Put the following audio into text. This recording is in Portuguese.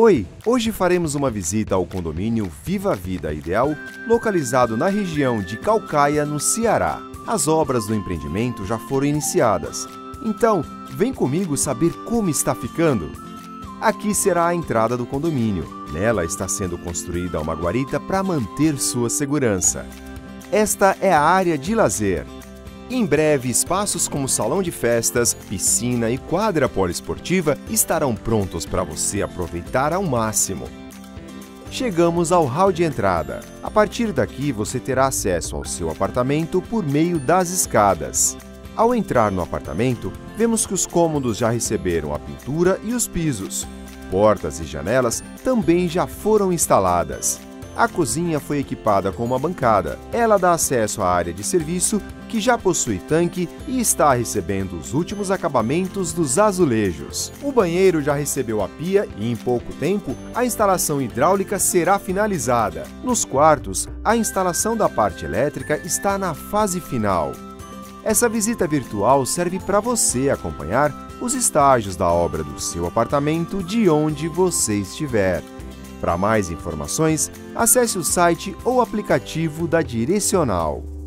Oi, hoje faremos uma visita ao condomínio Viva Vida Ideal, localizado na região de Caucaia, no Ceará. As obras do empreendimento já foram iniciadas, então vem comigo saber como está ficando. Aqui será a entrada do condomínio. Nela está sendo construída uma guarita para manter sua segurança. Esta é a área de lazer. Em breve, espaços como salão de festas, piscina e quadra poliesportiva estarão prontos para você aproveitar ao máximo. Chegamos ao hall de entrada. A partir daqui, você terá acesso ao seu apartamento por meio das escadas. Ao entrar no apartamento, vemos que os cômodos já receberam a pintura e os pisos. Portas e janelas também já foram instaladas. A cozinha foi equipada com uma bancada. Ela dá acesso à área de serviço, que já possui tanque e está recebendo os últimos acabamentos dos azulejos. O banheiro já recebeu a pia e, em pouco tempo, a instalação hidráulica será finalizada. Nos quartos, a instalação da parte elétrica está na fase final. Essa visita virtual serve para você acompanhar os estágios da obra do seu apartamento de onde você estiver. Para mais informações, acesse o site ou aplicativo da Direcional.